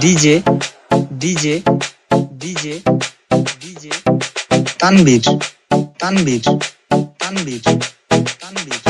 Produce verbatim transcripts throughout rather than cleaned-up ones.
DJ DJ DJ DJ Tanvir Tanvir Tanvir Tanvir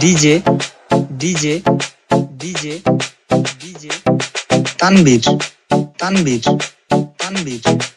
DJ DJ DJ DJ Tanvir Tanvir Tanvir